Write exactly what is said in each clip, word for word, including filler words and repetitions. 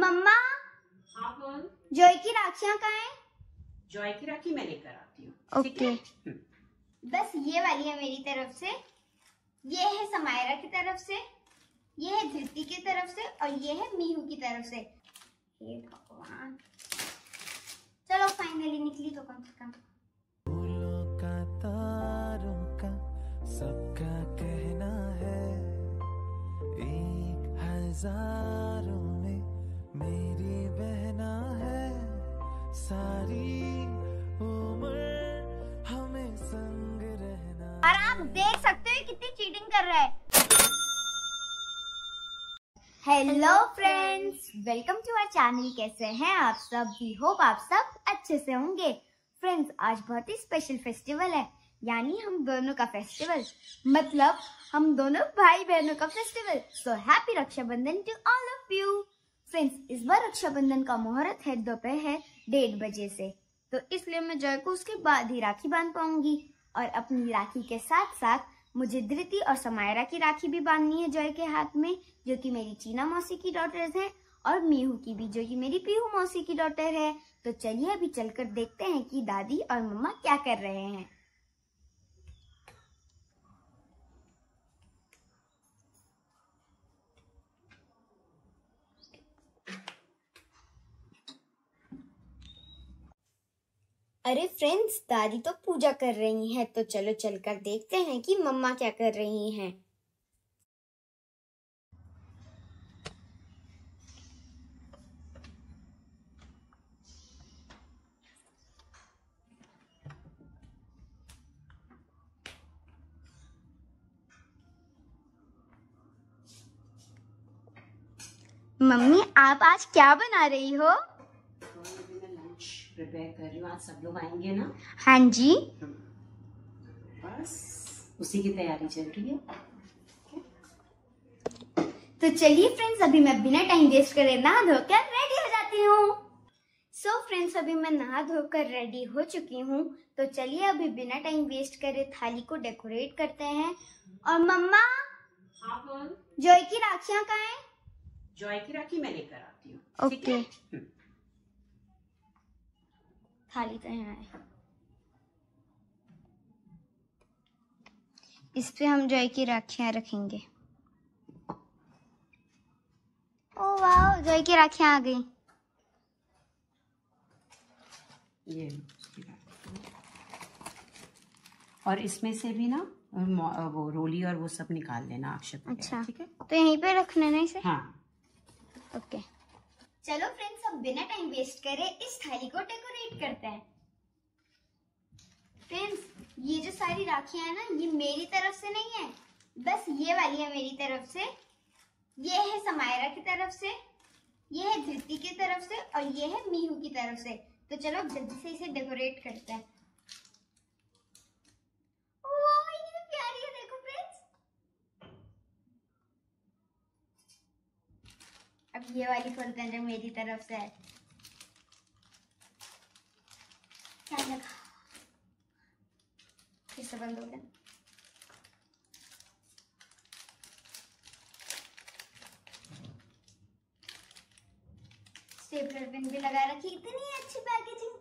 मम्मा, हाँ बोल। जॉय की राखियाँ कहाँ हैं? जॉय की राखी मैं लेकर आती हूँ। ओके। बस ये वाली है मेरी तरफ से, ये है समायरा की तरफ से, ये है धृति की तरफ से और ये है मीहू की तरफ से। हे भगवान, चलो फाइनली निकली तो कम से कम। फूलों का तारों का सबका कहना है, एक हजारों में मेरी बहना है, सारी उम्र हमें संग रहना। और आप देख सकते हो कितनी चीटिंग कर रहा है। Hello friends, welcome to our channel. कैसे हैं आप सब? वी होप आप सब अच्छे से होंगे। फ्रेंड्स, आज बहुत ही स्पेशल फेस्टिवल है, यानी हम दोनों का फेस्टिवल, मतलब हम दोनों भाई बहनों का festival. So happy Rakshabandhan to all of you. Friends, इस बार रक्षाबंधन का मुहूर्त है दोपहर है डेढ़ बजे से, तो इसलिए मैं जॉय को उसके बाद ही राखी बांध पाऊंगी। और अपनी राखी के साथ साथ मुझे धृति और समायरा की राखी भी बांधनी है जॉय के हाथ में, जो कि मेरी चीना मौसी की डॉटर्स है, और मीहू की भी, जो कि मेरी पीहू मौसी की डॉटर है। तो चलिए अभी चलकर देखते हैं कि दादी और मम्मा क्या कर रहे हैं। अरे फ्रेंड्स, दादी तो पूजा कर रही हैं, तो चलो चलकर देखते हैं कि मम्मा क्या कर रही हैं। मम्मी, आप आज क्या बना रही हो? प्रिपेयर कर रही हूँ, आज सब लोग आएंगे ना। हाँ जी, बस उसी की तैयारी चल रही है। तो चलिए फ्रेंड्स, अभी मैं बिना टाइम वेस्ट करे नहा धोकर रेडी हो जाती हूँ। सो फ्रेंड्स, अभी मैं नहा धोकर रेडी हो चुकी हूँ, तो चलिए अभी बिना टाइम वेस्ट करे थाली को डेकोरेट करते हैं। और मम्मा, हाँ बोल। जॉय की राखियाँ कहाँ हैं? जॉय की राखी मैं लेकर आती हूँ। ओके। थाली तो यहाँ है, इस पे हम जॉय की राखियां रखेंगे। ओ वाह, जॉय की राखियां आ गई। ये और इसमें से भी ना वो रोली और वो सब निकाल लेना अक्षत। अच्छा, ठीक है, तो यहीं पे रखना ना इसे। हाँ, ओके। चलो फ्रेंड्स, अब बिना टाइम वेस्ट करे इस थाली को डेकोरेट करते हैं। फ्रेंड्स, ये जो सारी राखियां है ना, ये मेरी तरफ से नहीं है, बस ये वाली है मेरी तरफ से, ये है समायरा की तरफ से, ये है धृति की तरफ से और ये है मीहू की तरफ से। तो चलो जल्दी से इसे डेकोरेट करते हैं। अब ये वाली खोलते हैं जो मेरी तरफ से है। क्या लगा? फिर से बंद हो गया। स्टेपलर पिन भी लगा रखी। इतनी अच्छी पैकेजिंग।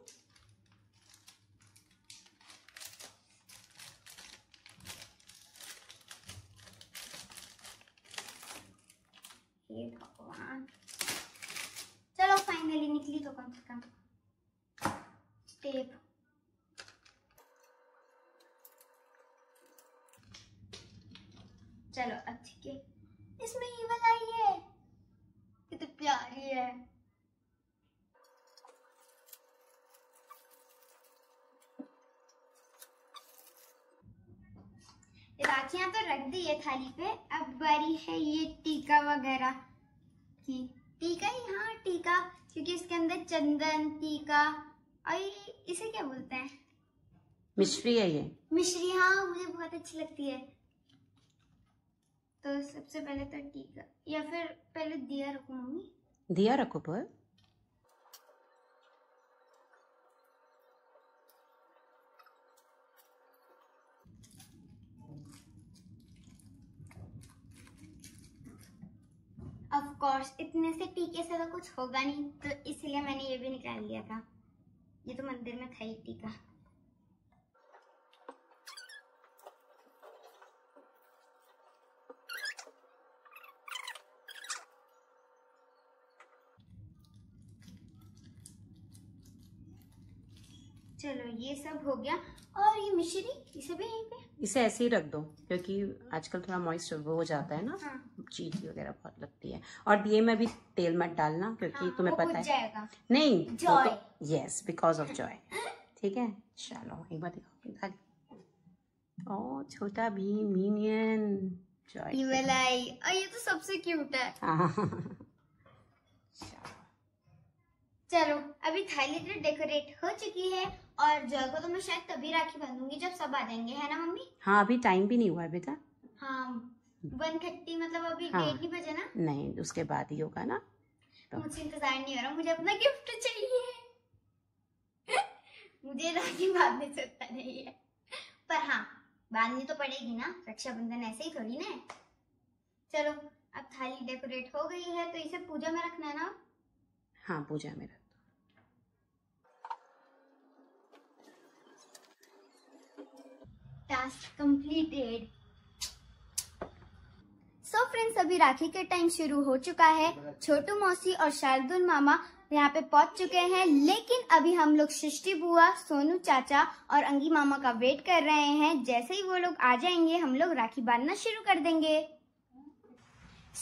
चलो फाइनली निकली तो कम से कम। टेप। चलो अच्छी के। इसमें ये वाला ही है, ये तो प्यारी है। राखियां तो रख दी है थाली पे, अब बारी है ये टीका वगैरह की। टीका ही, हाँ टीका, क्योंकि इसके अंदर चंदन, टीका और इसे क्या बोलते हैं, मिश्री है ये। मिश्री, हाँ, मुझे बहुत अच्छी लगती है। तो सबसे पहले तो टीका, या फिर पहले दिया रखो मम्मी? दिया रखो पर। कोर्स इतने से टीके से तो कुछ होगा नहीं, तो इसलिए मैंने ये भी निकाल लिया था। ये तो मंदिर में था ही टीका। चलो ये सब हो गया। और ये मिश्री इसे भी यहीं पे, इसे ऐसे ही रख दो क्योंकि आजकल थोड़ा मॉइस्चर वो हो जाता है ना। हाँ। चीटी वगैरह बहुत लगती है। और दिए में भी तेल मत डालना क्योंकि हाँ, तुम्हें पता है नहीं Joy, yes because of Joy. ठीक है चलो एक बार दिखाओ। ओ छोटा भीम मिनियन जॉय, ये तो सबसे क्यूट है। चलो अभी थाली तो डेकोरेट हो चुकी है और जॉय को तो मैं शायद तभी राखी बांधूंगी जब सब आ जाएंगे, है ना मम्मी? हाँ अभी टाइम भी नहीं हुआ है बेटा। हाँ वन थर्टी मतलब अभी हाँ, डेढ़ बजे ना? नहीं उसके बाद ही होगा ना। तो मुझे इंतजार नहीं हो रहा, मुझे अपना गिफ्ट चाहिए। मुझे राखी बांधने सकता नहीं है, पर हाँ बांधनी तो पड़ेगी ना, रक्षाबंधन ऐसे ही थोड़ी ना। चलो अब थाली डेकोरेट हो गई है तो इसे पूजा में रखना है ना। हाँ पूजा में रख। Task completed. सो फ्रेंड्स अभी राखी के टाइम शुरू हो चुका है। छोटू मौसी और शार्दुल मामा यहाँ पे पहुंच चुके हैं, लेकिन अभी हम लोग सृष्टि बुआ, सोनू चाचा और अंगी मामा का वेट कर रहे हैं। जैसे ही वो लोग आ जाएंगे हम लोग राखी बांधना शुरू कर देंगे।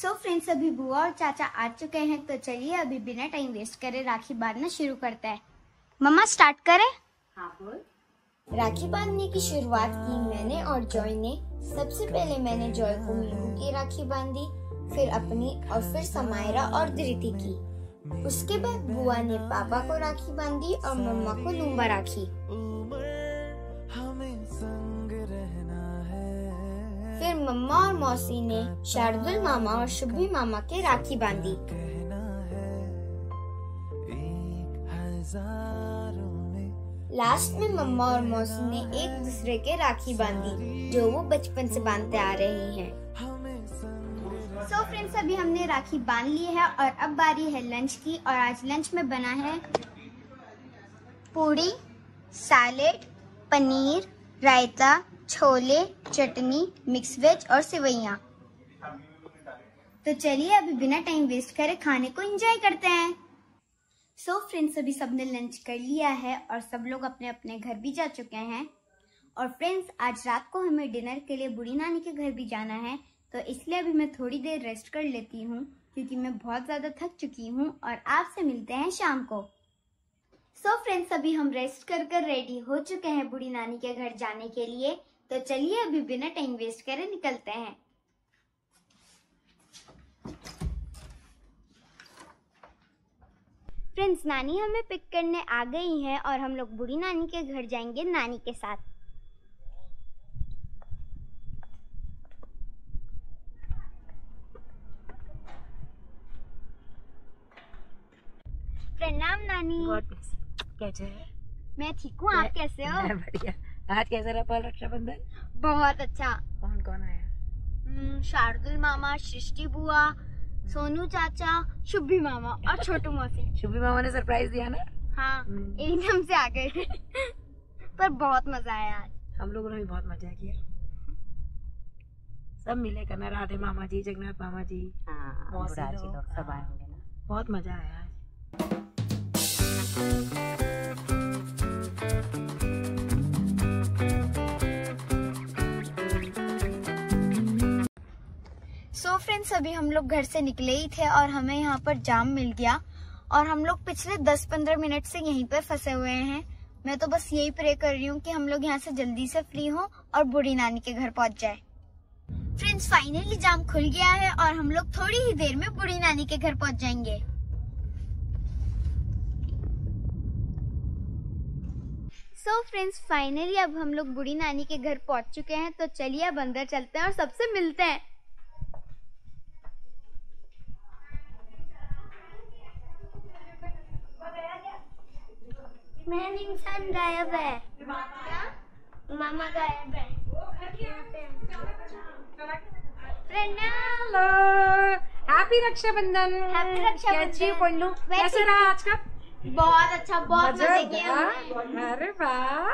सो so फ्रेंड्स अभी बुआ और चाचा आ चुके हैं, तो चलिए अभी बिना टाइम वेस्ट करे राखी बांधना शुरू करते हैं। मम्मा स्टार्ट करें? हाँ बोल। राखी बांधने की शुरुआत की मैंने और जॉय ने। सबसे पहले मैंने जॉय को मीनू की राखी बांधी, फिर अपनी और फिर समायरा और धृति की। उसके बाद बुआ ने पापा को राखी बांधी और मम्मा को लूम्बा राखी। फिर मम्मा और मौसी ने शार्दुल मामा और शुभी मामा के राखी बांधी। लास्ट में मम्मा और मौसी ने एक दूसरे के राखी बांधी जो वो बचपन से बांधते आ रहे हैं। सो so फ्रेंड्स अभी हमने राखी बांध ली है और अब बारी है लंच की। और आज लंच में बना है puri, salad, paneer, raita, chole, chutney, mix veg और सेवैया। तो चलिए अभी बिना टाइम वेस्ट करे खाने को एंजॉय करते हैं। सो फ्रेंड्स अभी सबने लंच कर लिया है और सब लोग अपने अपने घर भी जा चुके हैं। और फ्रेंड्स आज रात को हमें डिनर के लिए बूढ़ी नानी के घर भी जाना है, तो इसलिए अभी मैं थोड़ी देर रेस्ट कर लेती हूँ क्योंकि मैं बहुत ज़्यादा थक चुकी हूँ। और आपसे मिलते हैं शाम को। सो so फ्रेंड्स अभी हम रेस्ट कर कर रेडी हो चुके हैं बूढ़ी नानी के घर जाने के लिए। तो चलिए अभी बिना टाइम वेस्ट करे निकलते हैं। फ्रेंड्स नानी हमें पिक करने आ गई है और हम लोग बूढ़ी नानी के घर जाएंगे नानी के साथ। प्रणाम नानी। कैसे है? मैं ठीक हूँ, आप कैसे हो? मैं बढ़िया। आज कैसा रहा पाल रक्षाबंधन? बहुत अच्छा। कौन कौन आया? शार्दुल मामा, सृष्टि बुआ, सोनू चाचा, शुभी मामा और छोटू मौसी। शुभी मामा ने सरप्राइज दिया ना? हाँ एकदम से आ गए थे। पर बहुत मजा आया आज। हम लोगों ने भी बहुत मजा किया, सब मिले करना। राधे मामा जी, जगन्नाथ मामा जी, बुढ़ा जी लोग सब आए होंगे ना। बहुत मजा आया आज। सो फ्रेंड्स अभी हम लोग घर से निकले ही थे और हमें यहाँ पर जाम मिल गया और हम लोग पिछले दस पंद्रह मिनट से यहीं पर फंसे हुए हैं। मैं तो बस यही प्रे कर रही हूँ कि हम लोग यहाँ से जल्दी से फ्री हो और बूढ़ी नानी के घर पहुँच जाए। फ्रेंड्स फाइनली जाम खुल गया है और हम लोग थोड़ी ही देर में बूढ़ी नानी के घर पहुँच जाएंगे। सो फ्रेंड्स फाइनली अब हम लोग बूढ़ी नानी के घर पहुँच चुके हैं, तो चलिए अब अंदर चलते हैं और सबसे मिलते हैं। मेन इंसान गायब है, मामा गायब है। प्रणाम। हैप्पी रक्षाबंधन। हैप्पी रक्षाबंधन। कैसे रहा आज का? बहुत अच्छा, बहुत मजे किया। अरे वाह,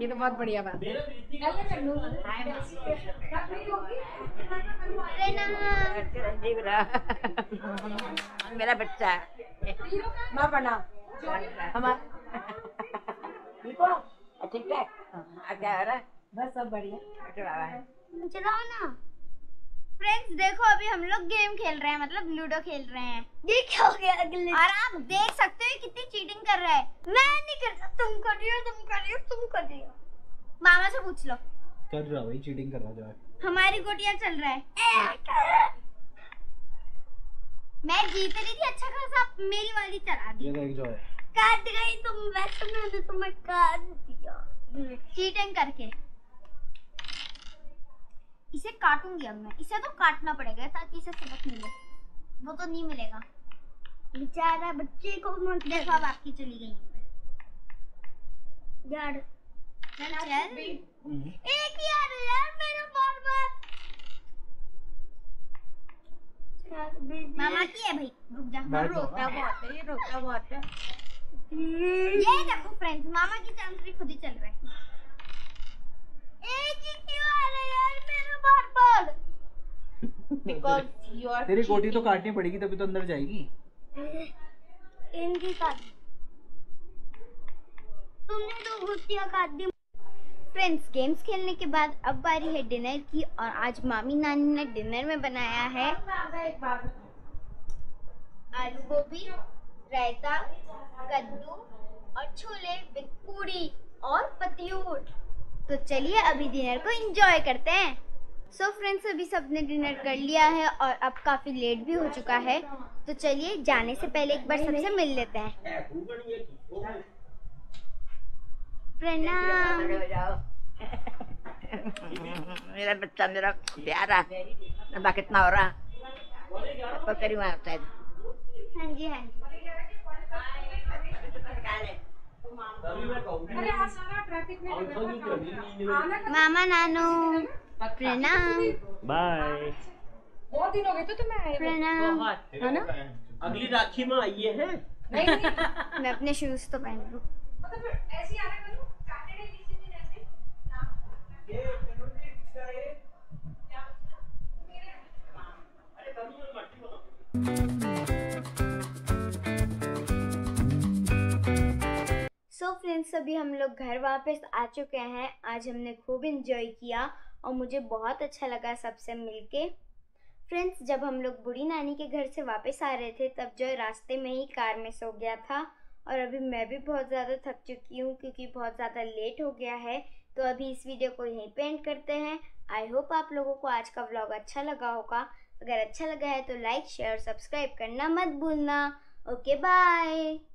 ये तो बहुत बढ़िया बात है। मेरा बच्चा है, माँ प्रणाम। ठीक हो? ठीक है, अच्छा हो रहा है, बस सब बढ़िया। चलाओ ना फ्रेंड्स, देखो अभी हम लोग गेम खेल रहे हैं, मतलब लूडो खेल रहे हैं। ये क्या हो गया? और आप देख सकते हो कितनी चीटिंग कर रहा है। मैं नहीं करता, तुम कर रही हो, तुम कर रही हो, तुम कर रही हो। मामा से पूछ लो। कर रहा भाई, चीटिंग कर रहा जो है। हमारी गोटियां चल रहा है। मैं जीत रही थी अच्छा खासा, मेरी वाली चला दी। ये देख जो है। काट गई तुम, वैसे मैंने तुम्हें काट दिया चीटिंग करके। इसे काटूंगी अब मैं, इसे तो काटना पड़ेगा ताकि इसे सबक मिले, वो तो नहीं मिलेगा बेचारा बच्चे को। देखो अब आपकी चली गई यार। चल चल एक यार यार मेरा बार बार मामा की है भाई। रुक जा, रोकता बहुत है ये, रोकता बहुत है ये। देखो फ्रेंड्स, मामा की चांसरी खुद ही चल रहा है। तेरी गोटी तो काटनी पड़ेगी तभी तो अंदर जाएगी। इनकी काट, तुमने तो गोटियां काट दी। फ्रेंड्स, गेम्स खेलने के बाद अब बारी है डिनर की, और आज मामी नानी ने डिनर में बनाया है आलू गोभी रायता, कद्दू और छोले विद पूरी और पतियूर। तो चलिए अभी डिनर को एंजॉय करते हैं। सो so फ्रेंड्स, अभी सबने डिनर कर लिया है और अब काफ़ी लेट भी हो चुका है, तो चलिए जाने से पहले एक बार सबसे मिल लेते हैं। प्रणाम मेरा बच्चा, मेरा प्यारा। अब कितना हो रहा? हाँ जी हाँ जी। मामा नानू प्रणाम। बाय। बहुत दिन हो गए तो तुम्हें। प्रणाम। है ना? अगली राखी में आइए हैं। नहीं नहीं, मैं अपने शूज तो पहन लूं। ऐसे आना करूं? सैटरडे किसी दिन ऐसे? तो फ्रेंड्स, अभी हम लोग घर वापस आ चुके हैं। आज हमने खूब इंजॉय किया और मुझे बहुत अच्छा लगा सबसे मिलके। फ्रेंड्स, जब हम लोग बूढ़ी नानी के घर से वापस आ रहे थे तब जो रास्ते में ही कार में सो गया था, और अभी मैं भी बहुत ज़्यादा थक चुकी हूँ क्योंकि बहुत ज़्यादा लेट हो गया है। तो अभी इस वीडियो को यहीं पे एंड करते हैं। आई होप आप लोगों को आज का व्लॉग अच्छा लगा होगा। अगर अच्छा लगा है तो लाइक शेयर और सब्सक्राइब करना मत भूलना। Okay bye.